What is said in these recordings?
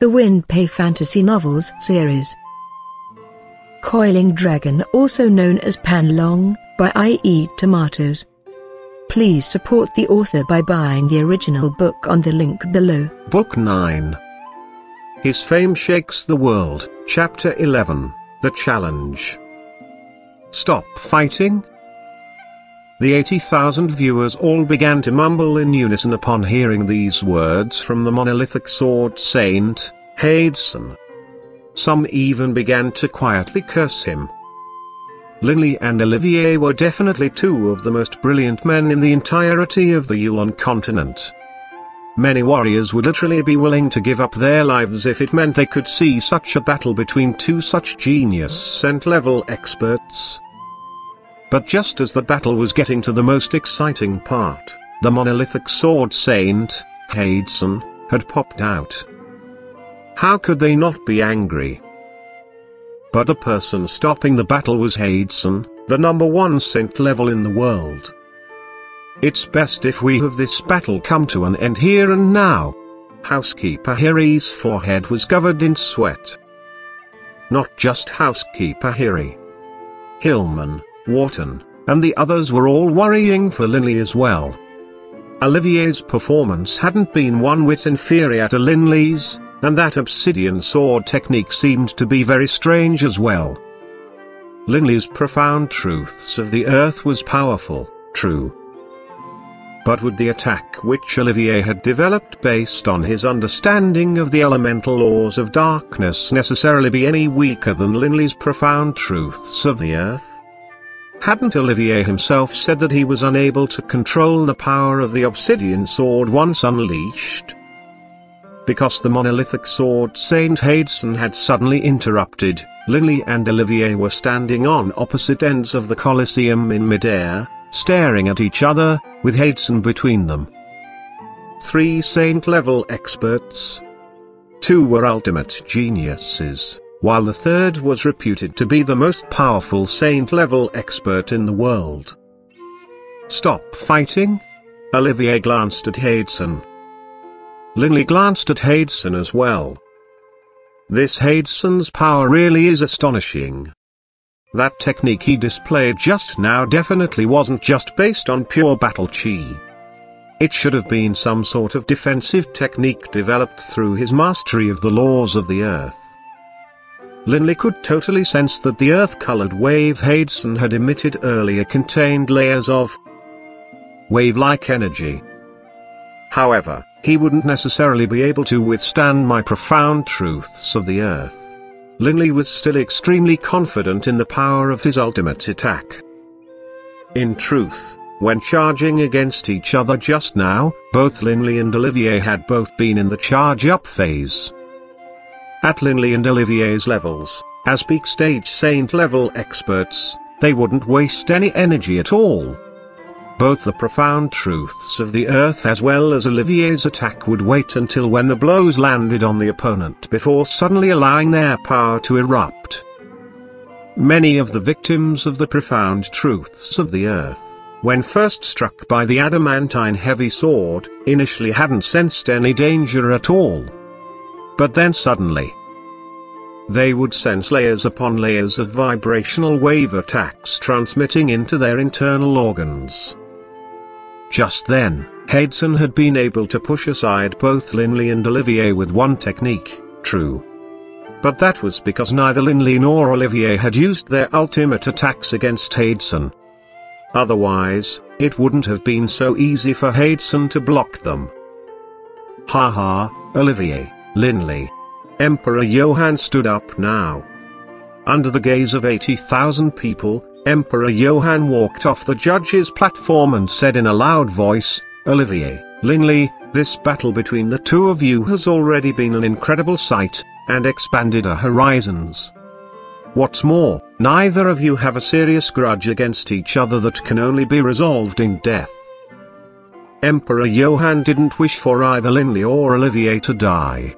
The Windpei Fantasy Novels series. Coiling Dragon, also known as Pan Long, by I Eat Tomatoes. Please support the author by buying the original book on the link below. Book 9. His Fame Shakes the World, Chapter 11, The Challenge. Stop fighting? The 80,000 viewers all began to mumble in unison upon hearing these words from the monolithic sword saint, Heidson. Some even began to quietly curse him. Linley and Olivier were definitely two of the most brilliant men in the entirety of the Yulan Continent. Many warriors would literally be willing to give up their lives if it meant they could see such a battle between two such genius and level experts. But just as the battle was getting to the most exciting part, the monolithic sword saint, Heidson, had popped out. How could they not be angry? But the person stopping the battle was Heidson, the #1 saint level in the world. It's best if we have this battle come to an end here and now. Housekeeper Hiri's forehead was covered in sweat. Not just Housekeeper Hiri. Hillman, Wharton, and the others were all worrying for Linley as well. Olivier's performance hadn't been one whit inferior to Linley's, and that obsidian sword technique seemed to be very strange as well. Linley's Profound Truths of the Earth was powerful, true. But would the attack which Olivier had developed based on his understanding of the elemental laws of darkness necessarily be any weaker than Linley's Profound Truths of the Earth? Hadn't Olivier himself said that he was unable to control the power of the obsidian sword once unleashed? Because the monolithic sword Saint Heidson had suddenly interrupted, Linley and Olivier were standing on opposite ends of the Colosseum in midair, staring at each other, with Heidson between them. 3 saint-level experts. 2 were ultimate geniuses, while the third was reputed to be the most powerful saint-level expert in the world. Stop fighting? Olivier glanced at Heidson. Linley glanced at Heidson as well. This Heidson's power really is astonishing. That technique he displayed just now definitely wasn't just based on pure battle chi. It should have been some sort of defensive technique developed through his mastery of the laws of the earth. Linley could totally sense that the earth-colored wave Heidson had emitted earlier contained layers of wave-like energy. However, he wouldn't necessarily be able to withstand my Profound Truths of the Earth. Linley was still extremely confident in the power of his ultimate attack. In truth, when charging against each other just now, both Linley and Olivier had both been in the charge-up phase. At Linley and Olivier's levels, as peak stage saint-level experts, they wouldn't waste any energy at all. Both the Profound Truths of the Earth as well as Olivier's attack would wait until when the blows landed on the opponent before suddenly allowing their power to erupt. Many of the victims of the Profound Truths of the Earth, when first struck by the adamantine heavy sword, initially hadn't sensed any danger at all. But then suddenly, they would sense layers upon layers of vibrational wave attacks transmitting into their internal organs. Just then, Heidson had been able to push aside both Linley and Olivier with one technique, true. But that was because neither Linley nor Olivier had used their ultimate attacks against Heidson. Otherwise, it wouldn't have been so easy for Heidson to block them. Haha, Olivier. Linley. Emperor Yohan stood up now. Under the gaze of 80,000 people, Emperor Yohan walked off the judges' platform and said in a loud voice, "Olivier, Linley, this battle between the two of you has already been an incredible sight, and expanded our horizons. What's more, neither of you have a serious grudge against each other that can only be resolved in death." Emperor Yohan didn't wish for either Linley or Olivier to die.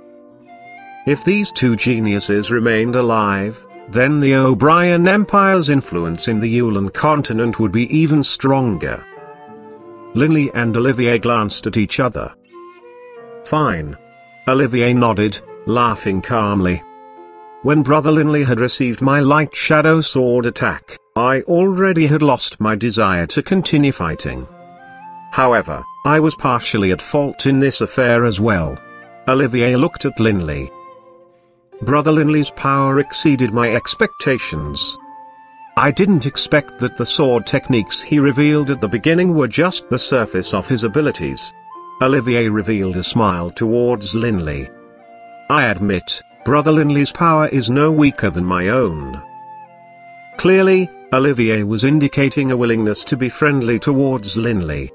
If these two geniuses remained alive, then the O'Brien Empire's influence in the Yulan continent would be even stronger. Linley and Olivier glanced at each other. Fine. Olivier nodded, laughing calmly. When Brother Linley had received my Light Shadow Sword attack, I already had lost my desire to continue fighting. However, I was partially at fault in this affair as well. Olivier looked at Linley. Brother Linley's power exceeded my expectations. I didn't expect that the sword techniques he revealed at the beginning were just the surface of his abilities. Olivier revealed a smile towards Linley. I admit, Brother Linley's power is no weaker than my own. Clearly, Olivier was indicating a willingness to be friendly towards Linley.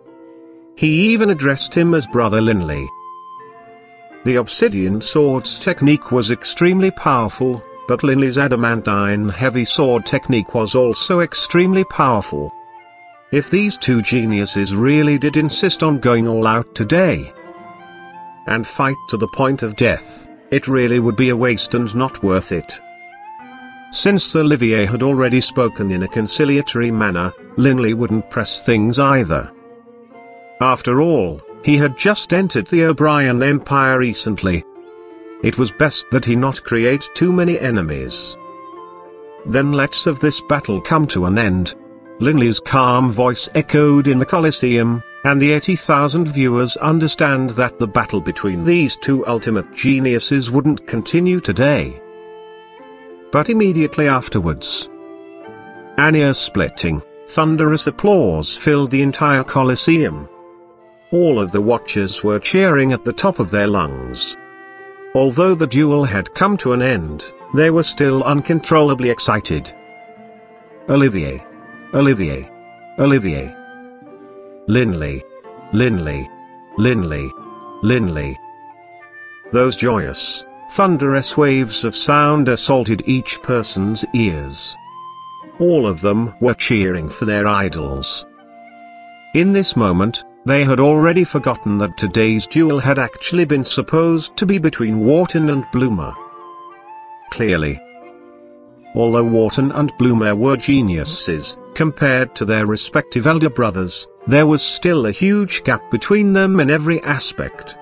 He even addressed him as Brother Linley. The Obsidian Sword's technique was extremely powerful, but Linley's adamantine heavy sword technique was also extremely powerful. If these two geniuses really did insist on going all out today, and fight to the point of death, it really would be a waste and not worth it. Since Olivier had already spoken in a conciliatory manner, Linley wouldn't press things either. After all, he had just entered the O'Brien Empire recently. It was best that he not create too many enemies. Then let's have this battle come to an end. Linley's calm voice echoed in the Colosseum, and the 80,000 viewers understand that the battle between these two ultimate geniuses wouldn't continue today, but immediately afterwards. An ear-splitting, thunderous applause filled the entire Colosseum. All of the watchers were cheering at the top of their lungs. Although the duel had come to an end, they were still uncontrollably excited. Olivier. Olivier. Olivier. Linley. Linley. Linley. Linley. Those joyous, thunderous waves of sound assaulted each person's ears. All of them were cheering for their idols. In this moment, they had already forgotten that today's duel had actually been supposed to be between Wharton and Bloomer. Clearly, although Wharton and Bloomer were geniuses, compared to their respective elder brothers, there was still a huge gap between them in every aspect.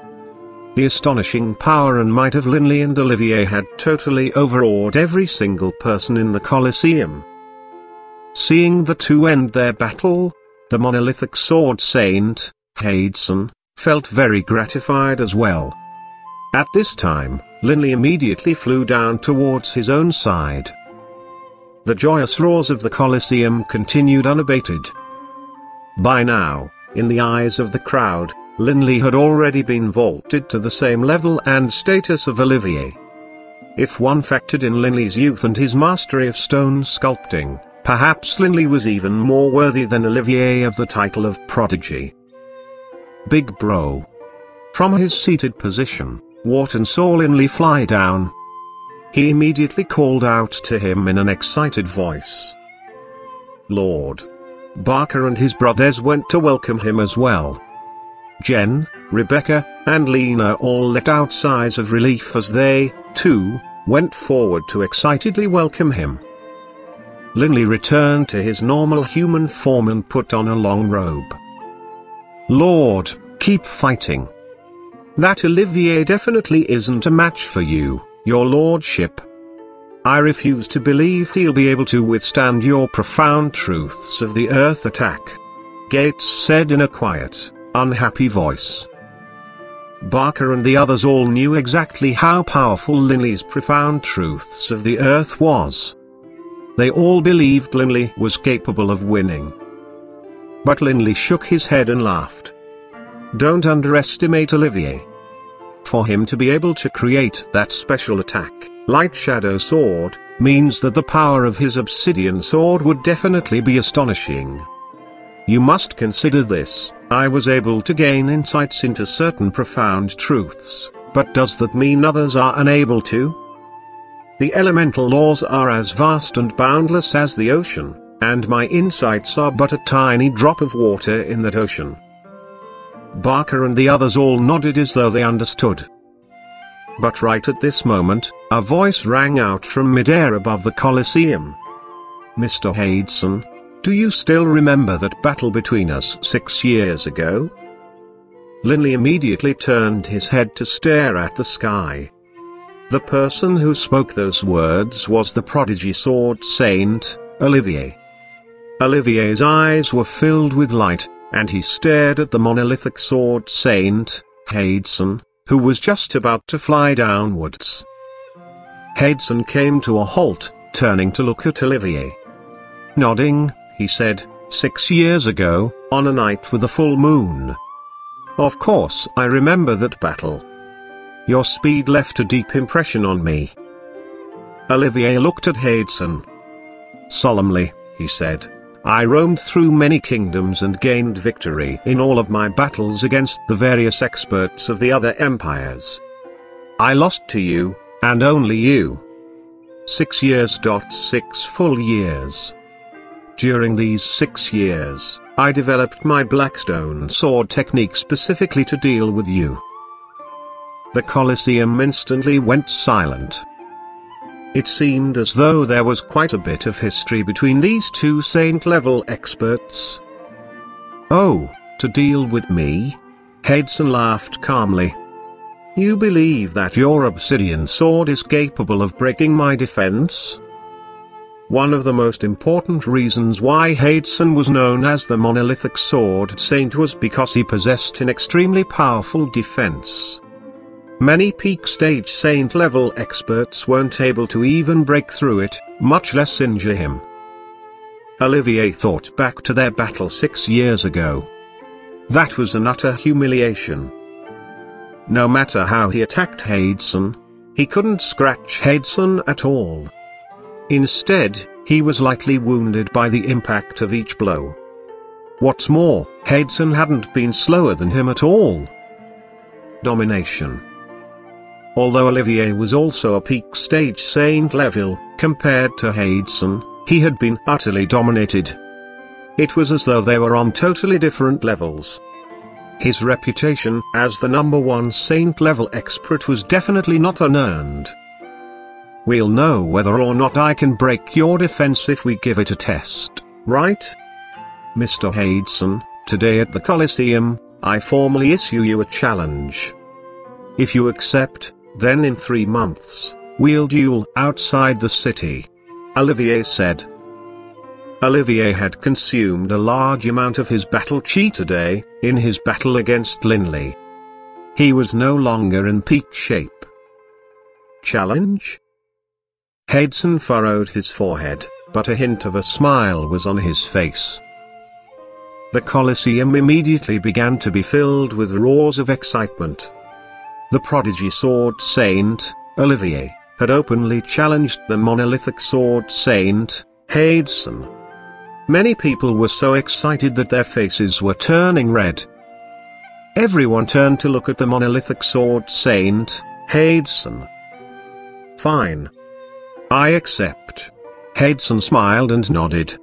The astonishing power and might of Linley and Olivier had totally overawed every single person in the Colosseum. Seeing the two end their battle, the monolithic sword saint, Heidson, felt very gratified as well. At this time, Linley immediately flew down towards his own side. The joyous roars of the Colosseum continued unabated. By now, in the eyes of the crowd, Linley had already been vaulted to the same level and status of Olivier. If one factored in Linley's youth and his mastery of stone sculpting, perhaps Linley was even more worthy than Olivier of the title of prodigy. Big bro. From his seated position, Wharton saw Linley fly down. He immediately called out to him in an excited voice. Lord. Barker and his brothers went to welcome him as well. Jen, Rebecca, and Lena all let out sighs of relief as they, too, went forward to excitedly welcome him. Linley returned to his normal human form and put on a long robe. Lord, keep fighting. That Olivier definitely isn't a match for you, your lordship. I refuse to believe he'll be able to withstand your profound truths of the earth attack, Gates said in a quiet, unhappy voice. Barker and the others all knew exactly how powerful Linley's profound truths of the earth was. They all believed Linley was capable of winning. But Linley shook his head and laughed. Don't underestimate Olivier. For him to be able to create that special attack, Light Shadow Sword, means that the power of his Obsidian Sword would definitely be astonishing. You must consider this. I was able to gain insights into certain profound truths, but does that mean others are unable to? The elemental laws are as vast and boundless as the ocean, and my insights are but a tiny drop of water in that ocean. Barker and the others all nodded as though they understood. But right at this moment, a voice rang out from midair above the Colosseum. Mr. Heidson, do you still remember that battle between us 6 years ago? Linley immediately turned his head to stare at the sky. The person who spoke those words was the prodigy sword saint, Olivier. Olivier's eyes were filled with light, and he stared at the monolithic sword saint, Heidson, who was just about to fly downwards. Heidson came to a halt, turning to look at Olivier. Nodding, he said, 6 years ago, on a night with a full moon. Of course I remember that battle. Your speed left a deep impression on me. Olivier looked at Heidson. Solemnly, he said, I roamed through many kingdoms and gained victory in all of my battles against the various experts of the other empires. I lost to you, and only you. 6 years. 6 full years. During these 6 years, I developed my Blackstone sword technique specifically to deal with you. The Colosseum instantly went silent. It seemed as though there was quite a bit of history between these two saint-level experts. Oh, to deal with me? Heidson laughed calmly. You believe that your obsidian sword is capable of breaking my defense? One of the most important reasons why Heidson was known as the monolithic sword saint was because he possessed an extremely powerful defense. Many peak stage saint level experts weren't able to even break through it, much less injure him. Olivier thought back to their battle 6 years ago. That was an utter humiliation. No matter how he attacked Heidson, he couldn't scratch Heidson at all. Instead, he was lightly wounded by the impact of each blow. What's more, Heidson hadn't been slower than him at all. Domination. Although Olivier was also a peak stage saint level, compared to Heidson, he had been utterly dominated. It was as though they were on totally different levels. His reputation as the #1 saint level expert was definitely not unearned. We'll know whether or not I can break your defense if we give it a test, right? Mr. Heidson, today at the Colosseum, I formally issue you a challenge. If you accept, then in 3 months, we'll duel outside the city, Olivier said. Olivier had consumed a large amount of his battle chi today, in his battle against Linley. He was no longer in peak shape. Challenge? Heidson furrowed his forehead, but a hint of a smile was on his face. The Colosseum immediately began to be filled with roars of excitement. The prodigy sword saint, Olivier, had openly challenged the monolithic sword saint, Heidson. Many people were so excited that their faces were turning red. Everyone turned to look at the monolithic sword saint, Heidson. Fine. I accept. Heidson smiled and nodded.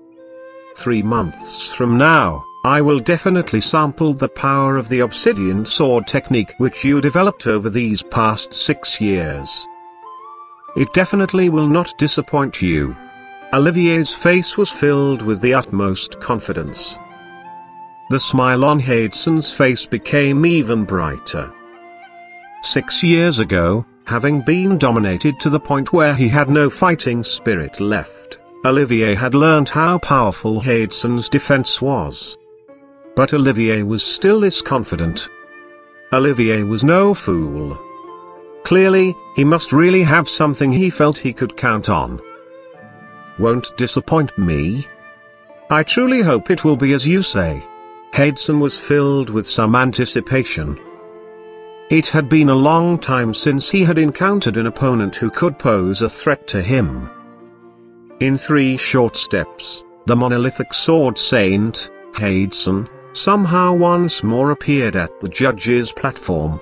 3 months from now, I will definitely sample the power of the obsidian sword technique which you developed over these past 6 years. It definitely will not disappoint you. Olivier's face was filled with the utmost confidence. The smile on Heidson's face became even brighter. 6 years ago, having been dominated to the point where he had no fighting spirit left, Olivier had learned how powerful Heidson's defense was. But Olivier was still confident. Olivier was no fool. Clearly, he must really have something he felt he could count on. Won't disappoint me? I truly hope it will be as you say. Heidson was filled with some anticipation. It had been a long time since he had encountered an opponent who could pose a threat to him. In 3 short steps, the monolithic sword saint, Heidson, somehow once more appeared at the judge's platform.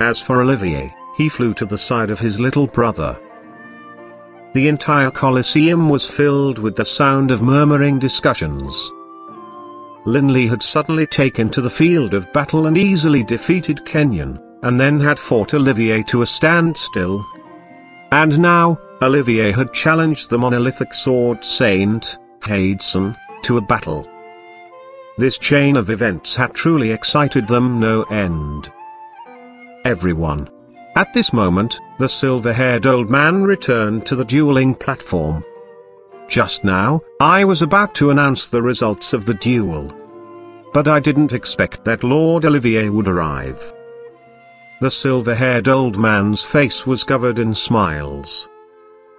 As for Olivier, he flew to the side of his little brother. The entire Colosseum was filled with the sound of murmuring discussions. Linley had suddenly taken to the field of battle and easily defeated Kenyon, and then had fought Olivier to a standstill. And now, Olivier had challenged the monolithic sword saint, Heidson, to a battle. This chain of events had truly excited them no end. Everyone, At this moment, the silver-haired old man returned to the dueling platform. Just now, I was about to announce the results of the duel. But I didn't expect that Lord Olivier would arrive. The silver-haired old man's face was covered in smiles.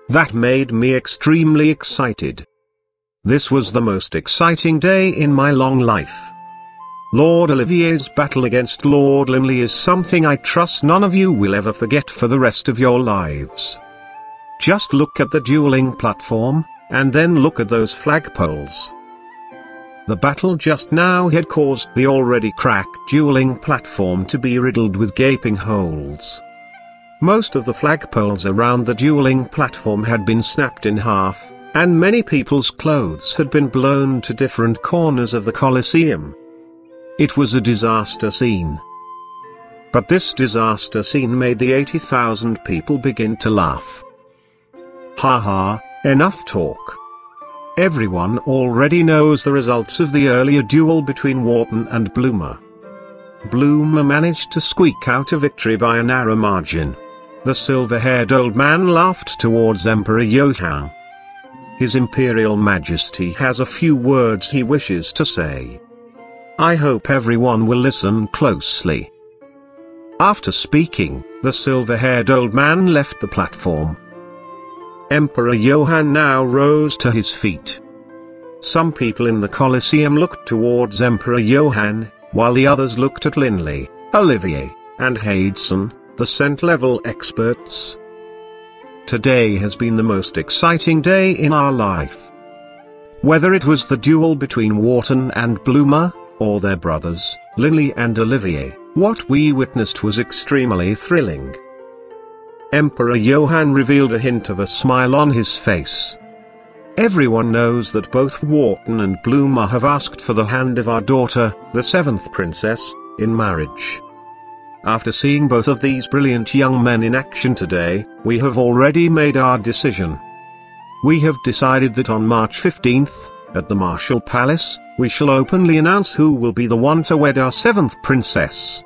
That made me extremely excited. This was the most exciting day in my long life. Lord Olivier's battle against Lord Linley is something I trust none of you will ever forget for the rest of your lives. Just look at the dueling platform, and then look at those flagpoles. The battle just now had caused the already cracked dueling platform to be riddled with gaping holes. Most of the flagpoles around the dueling platform had been snapped in half, and many people's clothes had been blown to different corners of the Colosseum. It was a disaster scene. But this disaster scene made the 80,000 people begin to laugh. Ha ha, enough talk. Everyone already knows the results of the earlier duel between Wharton and Bloomer. Bloomer managed to squeak out a victory by a narrow margin. The silver-haired old man laughed towards Emperor Yohan. His Imperial Majesty has a few words he wishes to say. I hope everyone will listen closely. After speaking, the silver-haired old man left the platform. Emperor Yohan now rose to his feet. Some people in the Colosseum looked towards Emperor Yohan, while the others looked at Linley, Olivier, and Heidson, the scent-level experts. Today has been the most exciting day in our life. Whether it was the duel between Wharton and Bloomer, or their brothers, Linley and Olivier, what we witnessed was extremely thrilling. Emperor Yohan revealed a hint of a smile on his face. Everyone knows that both Wharton and Bloomer have asked for the hand of our daughter, the seventh princess, in marriage. After seeing both of these brilliant young men in action today, we have already made our decision. We have decided that on March 15th, at the Martial Palace, we shall openly announce who will be the one to wed our seventh princess.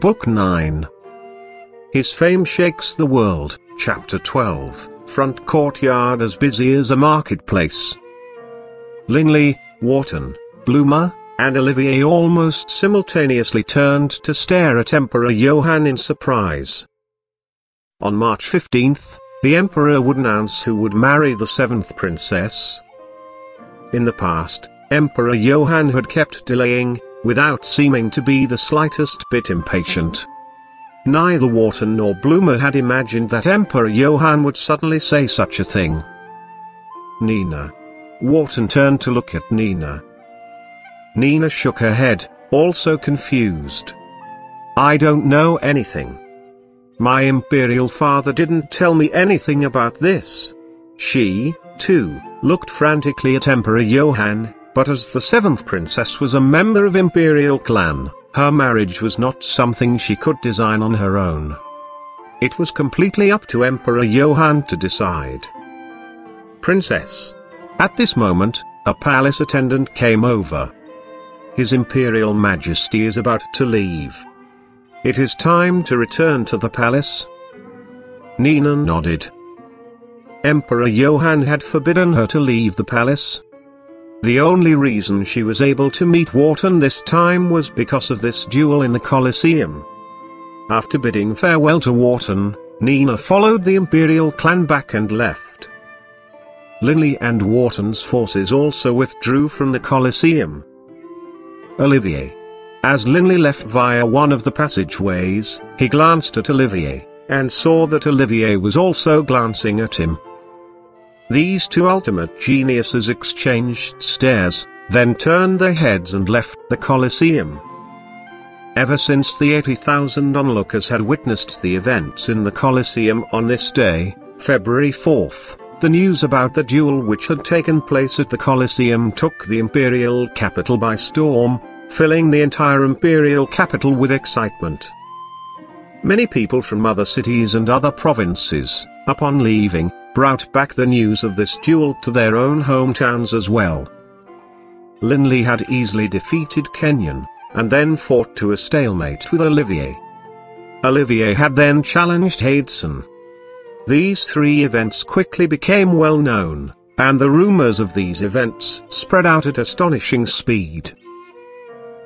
Book 9. His Fame Shakes the World, Chapter 12, Front Courtyard as Busy as a Marketplace. Linley, Wharton, Bloomer, and Olivier almost simultaneously turned to stare at Emperor Yohan in surprise. On March 15th, the Emperor would announce who would marry the seventh princess. In the past, Emperor Yohan had kept delaying, without seeming to be the slightest bit impatient. Neither Wharton nor Bloomer had imagined that Emperor Yohan would suddenly say such a thing. Nina. Wharton turned to look at Nina. Nina shook her head, also confused. I don't know anything. My imperial father didn't tell me anything about this. She, too, looked frantically at Emperor Yohan. But as the seventh princess was a member of Imperial Clan, her marriage was not something she could design on her own. It was completely up to Emperor Yohan to decide. Princess. At this moment, a palace attendant came over. His Imperial Majesty is about to leave. It is time to return to the palace. Nina nodded. Emperor Yohan had forbidden her to leave the palace. The only reason she was able to meet Wharton this time was because of this duel in the Colosseum. After bidding farewell to Wharton, Nina followed the Imperial Clan back and left. Linley and Wharton's forces also withdrew from the Colosseum. Olivier. As Linley left via one of the passageways, he glanced at Olivier, and saw that Olivier was also glancing at him. These two ultimate geniuses exchanged stares, then turned their heads and left the Colosseum. Ever since the 80,000 onlookers had witnessed the events in the Colosseum on this day, February 4th, the news about the duel which had taken place at the Colosseum took the imperial capital by storm, filling the entire imperial capital with excitement. Many people from other cities and other provinces, upon leaving, brought back the news of this duel to their own hometowns as well. Linley had easily defeated Kenyon, and then fought to a stalemate with Olivier. Olivier had then challenged Heidson. These three events quickly became well known, and the rumors of these events spread out at astonishing speed.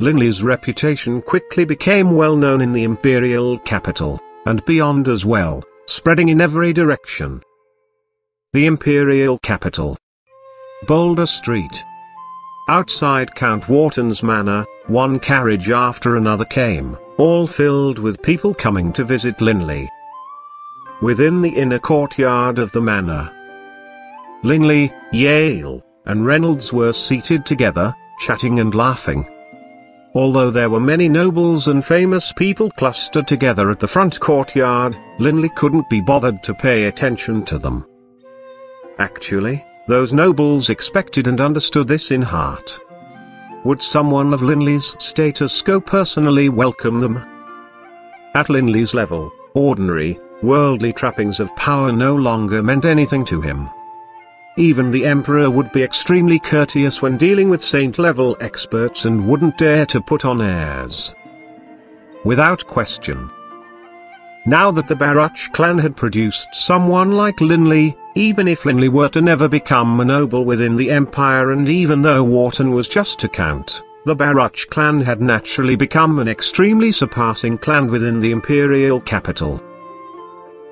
Linley's reputation quickly became well known in the imperial capital, and beyond as well, spreading in every direction. The imperial capital. Boulder Street. Outside Count Wharton's manor, one carriage after another came, all filled with people coming to visit Linley. Within the inner courtyard of the manor, Linley, Yale, and Reynolds were seated together, chatting and laughing. Although there were many nobles and famous people clustered together at the front courtyard, Linley couldn't be bothered to pay attention to them. Actually, those nobles expected and understood this in heart. Would someone of Linley's status go personally welcome them? At Linley's level, ordinary, worldly trappings of power no longer meant anything to him. Even the Emperor would be extremely courteous when dealing with saint-level experts and wouldn't dare to put on airs. Without question. Now that the Baruch clan had produced someone like Linley, even if Linley were to never become a noble within the Empire and even though Wharton was just a count, the Baruch clan had naturally become an extremely surpassing clan within the imperial capital.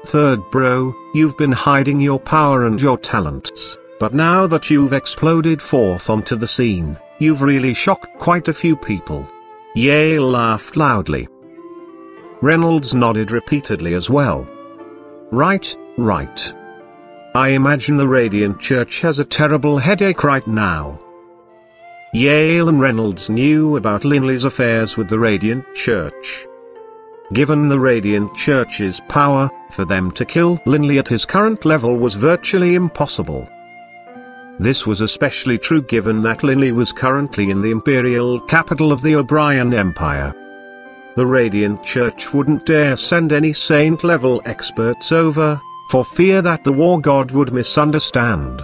Third bro, you've been hiding your power and your talents, but now that you've exploded forth onto the scene, you've really shocked quite a few people. Yale laughed loudly. Reynolds nodded repeatedly as well. Right. I imagine the Radiant Church has a terrible headache right now. Yale and Reynolds knew about Linley's affairs with the Radiant Church. Given the Radiant Church's power, for them to kill Linley at his current level was virtually impossible. This was especially true given that Linley was currently in the imperial capital of the O'Brien Empire. The Radiant Church wouldn't dare send any saint-level experts over, for fear that the War God would misunderstand.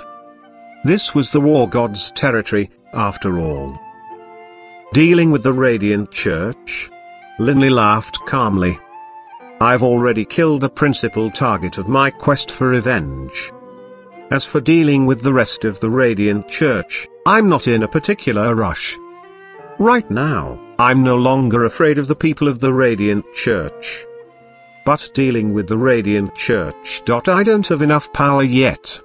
This was the War God's territory, after all. Dealing with the Radiant Church? Linley laughed calmly. I've already killed the principal target of my quest for revenge. As for dealing with the rest of the Radiant Church, I'm not in a particular rush. Right now, I'm no longer afraid of the people of the Radiant Church. But dealing with the Radiant Church, I don't have enough power yet.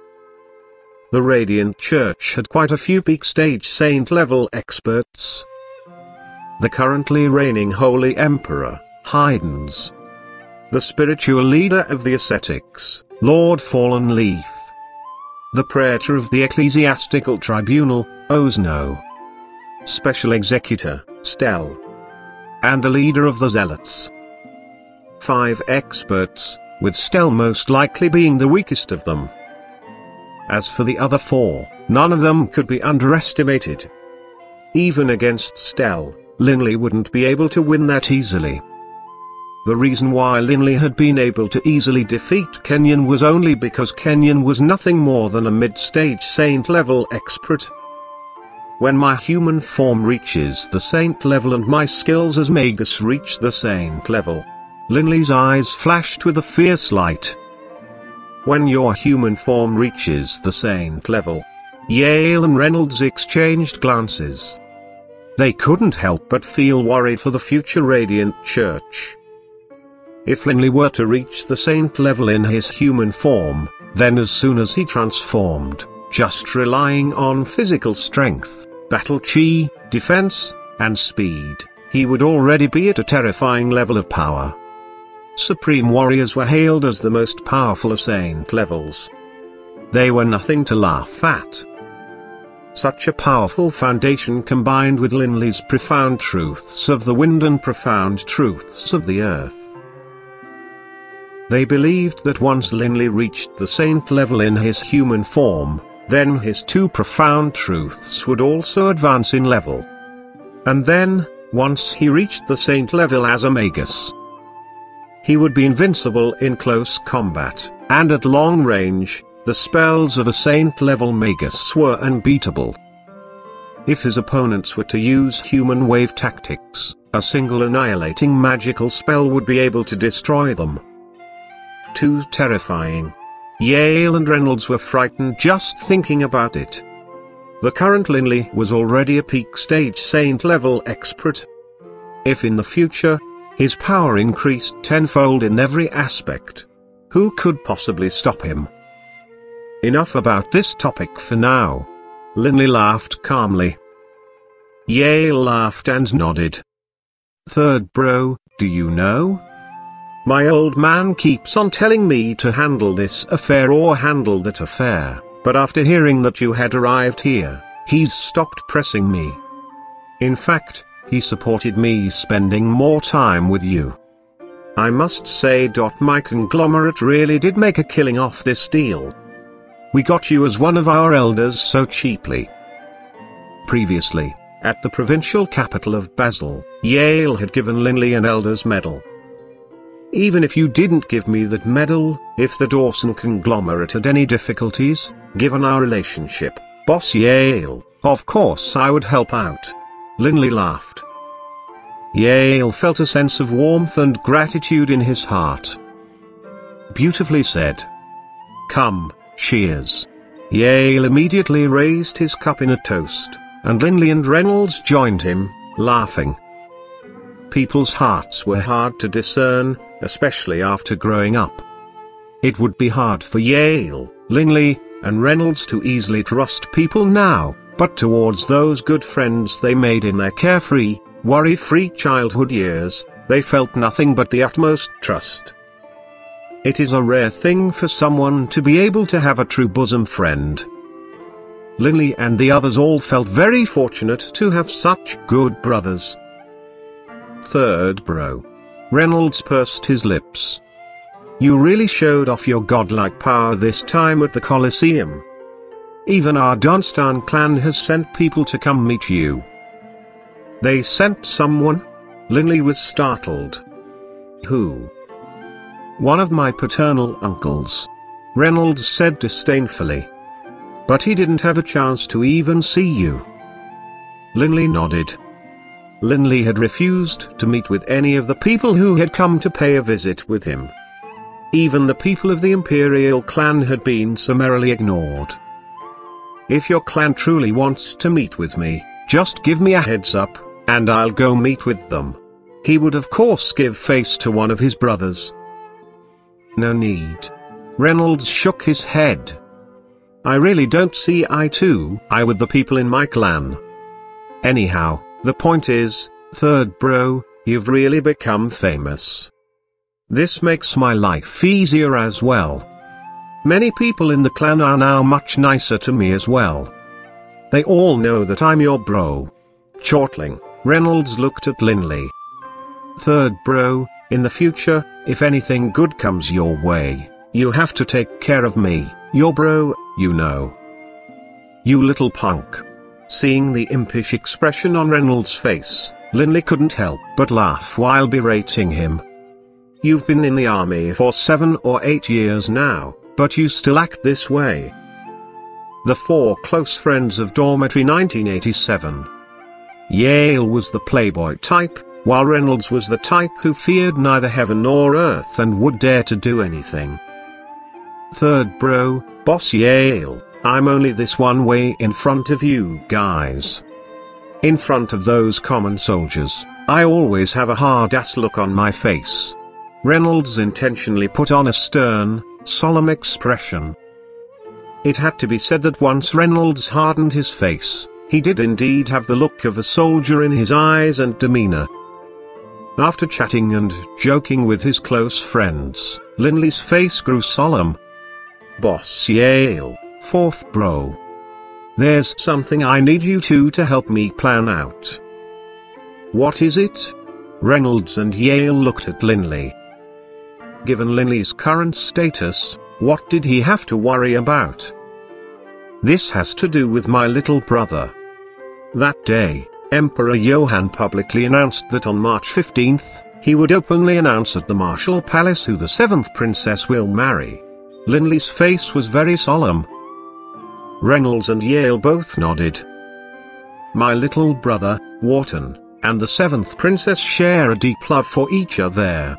The Radiant Church had quite a few peak stage saint-level experts. The currently reigning Holy Emperor, Haydens. The spiritual leader of the ascetics, Lord Fallen Leaf. The Praetor of the Ecclesiastical Tribunal, Osno. Special Executor, Stell. And the leader of the Zealots. 5 experts, with Stell most likely being the weakest of them. As for the other 4, none of them could be underestimated. Even against Stell, Linley wouldn't be able to win that easily. The reason why Linley had been able to easily defeat Kenyon was only because Kenyon was nothing more than a mid-stage saint-level expert. When my human form reaches the saint level and my skills as magus reach the saint level, Linley's eyes flashed with a fierce light. When your human form reaches the saint level, Yale and Reynolds exchanged glances. They couldn't help but feel worried for the future Radiant Church. If Linley were to reach the saint level in his human form, then as soon as he transformed, just relying on physical strength, battle chi, defense, and speed, he would already be at a terrifying level of power. Supreme warriors were hailed as the most powerful of saint levels. They were nothing to laugh at. Such a powerful foundation combined with Linley's profound truths of the wind and profound truths of the earth. They believed that once Linley reached the saint level in his human form, then his 2 profound truths would also advance in level. And then, once he reached the saint level as a magus, he would be invincible in close combat, and at long range, The spells of a saint-level magus were unbeatable. If his opponents were to use human wave tactics, a single annihilating magical spell would be able to destroy them. Too terrifying. Yale and Reynolds were frightened just thinking about it. The current Linley was already a peak-stage saint-level expert. If in the future, his power increased tenfold in every aspect, who could possibly stop him? Enough about this topic for now. Linley laughed calmly. Yale laughed and nodded. Third bro, do you know? My old man keeps on telling me to handle this affair or handle that affair, but after hearing that you had arrived here, he's stopped pressing me. In fact, he supported me spending more time with you. I must say, my conglomerate really did make a killing off this deal. We got you as one of our elders so cheaply. Previously, at the provincial capital of Basel, Yale had given Linley an elder's medal. Even if you didn't give me that medal, if the Dawson conglomerate had any difficulties, given our relationship, Boss Yale, of course I would help out. Linley laughed. Yale felt a sense of warmth and gratitude in his heart. Beautifully said. Come, cheers. Yale immediately raised his cup in a toast, and Linley and Reynolds joined him, laughing. People's hearts were hard to discern, especially after growing up. It would be hard for Yale, Linley, and Reynolds to easily trust people now, but towards those good friends they made in their carefree, worry-free childhood years, they felt nothing but the utmost trust. It is a rare thing for someone to be able to have a true bosom friend. Linley and the others all felt very fortunate to have such good brothers. Third bro. Reynolds pursed his lips. You really showed off your godlike power this time at the Colosseum. Even our Dunstan clan has sent people to come meet you. They sent someone? Linley was startled. Who? One of my paternal uncles, Reynolds said disdainfully. But he didn't have a chance to even see you. Linley nodded. Linley had refused to meet with any of the people who had come to pay a visit with him. Even the people of the Imperial clan had been summarily ignored. If your clan truly wants to meet with me, just give me a heads up, and I'll go meet with them. He would of course give face to one of his brothers. No need. Reynolds shook his head. I really don't see eye to eye with the people in my clan. Anyhow, the point is, third bro, you've really become famous. This makes my life easier as well. Many people in the clan are now much nicer to me as well. They all know that I'm your bro. Chortling, Reynolds looked at Linley. Third bro, in the future, if anything good comes your way, you have to take care of me, your bro, you know. You little punk. Seeing the impish expression on Reynolds' face, Linley couldn't help but laugh while berating him. You've been in the army for 7 or 8 years now, but you still act this way. The four close friends of Dormitory 1987. Yale was the playboy type, while Reynolds was the type who feared neither heaven nor earth and would dare to do anything. Third bro, Boss Yale, I'm only this one way in front of you guys. In front of those common soldiers, I always have a hard-ass look on my face. Reynolds intentionally put on a stern, solemn expression. It had to be said that once Reynolds hardened his face, he did indeed have the look of a soldier in his eyes and demeanor. After chatting and joking with his close friends, Linley's face grew solemn. Boss Yale, fourth bro. There's something I need you two to help me plan out. What is it? Reynolds and Yale looked at Linley. Given Linley's current status, what did he have to worry about? This has to do with my little brother. That day, Emperor Yohan publicly announced that on March 15th, he would openly announce at the Martial Palace who the seventh princess will marry. Linley's face was very solemn. Reynolds and Yale both nodded. My little brother, Wharton, and the seventh princess share a deep love for each other.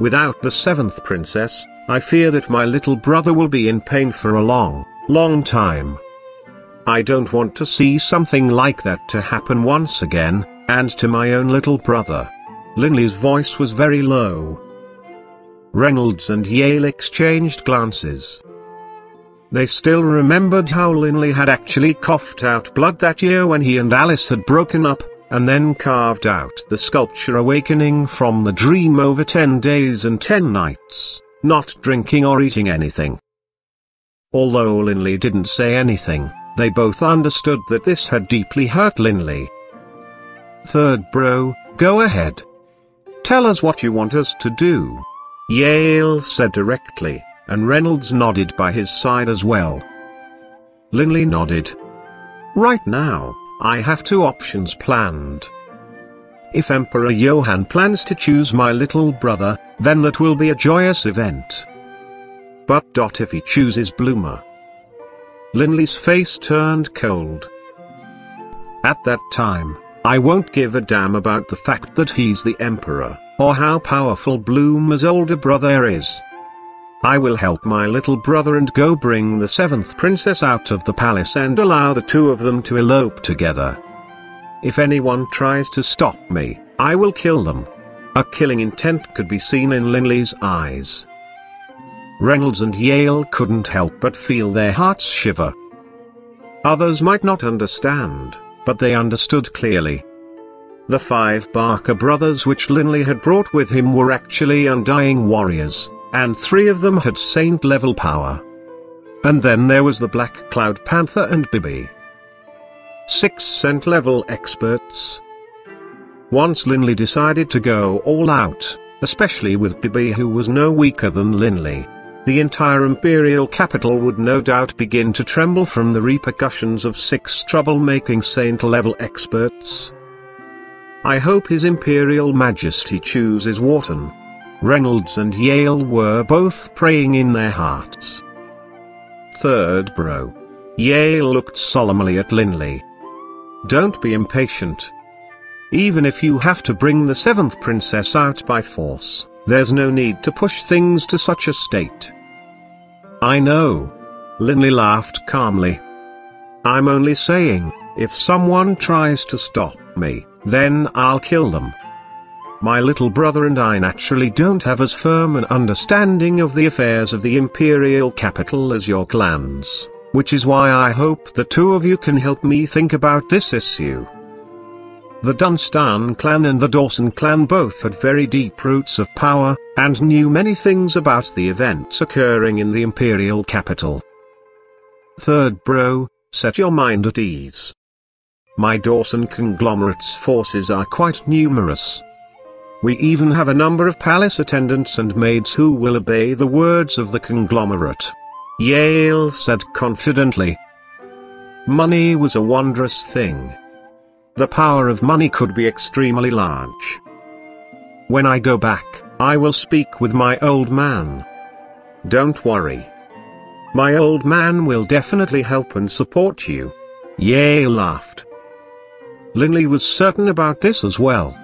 Without the seventh princess, I fear that my little brother will be in pain for a long, long time. I don't want to see something like that to happen once again, and to my own little brother. Linley's voice was very low. Reynolds and Yale exchanged glances. They still remembered how Linley had actually coughed out blood that year when he and Alice had broken up, and then carved out the sculpture Awakening from the Dream over 10 days and 10 nights, not drinking or eating anything. Although Linley didn't say anything, they both understood that this had deeply hurt Linley. Third bro, go ahead. Tell us what you want us to do. Yale said directly, and Reynolds nodded by his side as well. Linley nodded. Right now, I have two options planned. If Emperor Yohan plans to choose my little brother, then that will be a joyous event. But if he chooses Bloomer. Linley's face turned cold. At that time, I won't give a damn about the fact that he's the Emperor, or how powerful Bloomer's older brother is. I will help my little brother and go bring the seventh princess out of the palace and allow the two of them to elope together. If anyone tries to stop me, I will kill them. A killing intent could be seen in Linley's eyes. Reynolds and Yale couldn't help but feel their hearts shiver. Others might not understand, but they understood clearly. The 5 Barker brothers which Linley had brought with him were actually undying warriors, and 3 of them had saint-level power. And then there was the Black Cloud Panther and Bibi. 6 saint-level experts. Once Linley decided to go all out, especially with Bibi who was no weaker than Linley, the entire imperial capital would no doubt begin to tremble from the repercussions of 6 troublemaking saint-level experts. I hope His Imperial Majesty chooses Wharton. Reynolds and Yale were both praying in their hearts. Third bro. Yale looked solemnly at Linley. Don't be impatient. Even if you have to bring the seventh princess out by force, there's no need to push things to such a state. I know. Linley laughed calmly. I'm only saying, if someone tries to stop me, then I'll kill them. My little brother and I naturally don't have as firm an understanding of the affairs of the imperial capital as your clans, which is why I hope the two of you can help me think about this issue. The Dunstan clan and the Dawson clan both had very deep roots of power, and knew many things about the events occurring in the imperial capital. Third bro, set your mind at ease. My Dawson conglomerate's forces are quite numerous. We even have a number of palace attendants and maids who will obey the words of the conglomerate. Yale said confidently. Money was a wondrous thing. The power of money could be extremely large. When I go back, I will speak with my old man. Don't worry. My old man will definitely help and support you. Yale laughed. Linley was certain about this as well.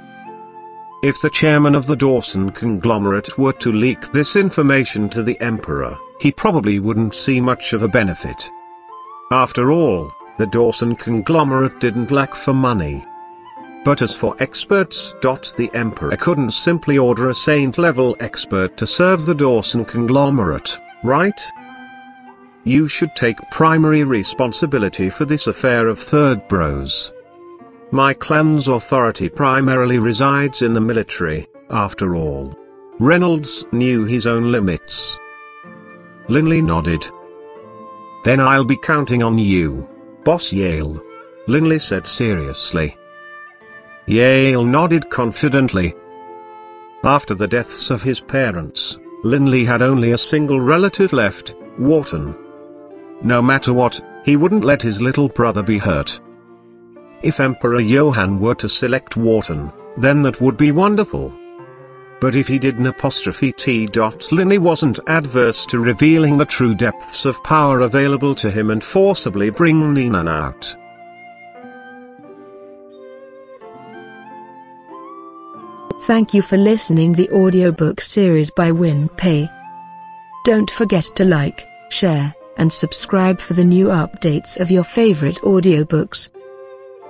If the chairman of the Dawson conglomerate were to leak this information to the Emperor, he probably wouldn't see much of a benefit. After all, the Dawson conglomerate didn't lack for money. But as for experts, the Emperor couldn't simply order a saint-level expert to serve the Dawson conglomerate, right? You should take primary responsibility for this affair of third bros. My clan's authority primarily resides in the military, after all. Reynolds knew his own limits. Linley nodded. Then I'll be counting on you, Boss Yale. Linley said seriously. Yale nodded confidently. After the deaths of his parents, Linley had only a single relative left, Wharton. No matter what, he wouldn't let his little brother be hurt. If Emperor Yohan were to select Wharton, then that would be wonderful. but if he didn't apostrophe T. Linley wasn't adverse to revealing the true depths of power available to him and forcibly bring Nina out. Thank you for listening the audiobook series by Windpei. Don't forget to like, share, and subscribe for the new updates of your favorite audiobooks.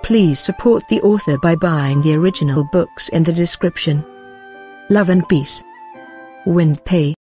Please support the author by buying the original books in the description. Love and peace. Windpei.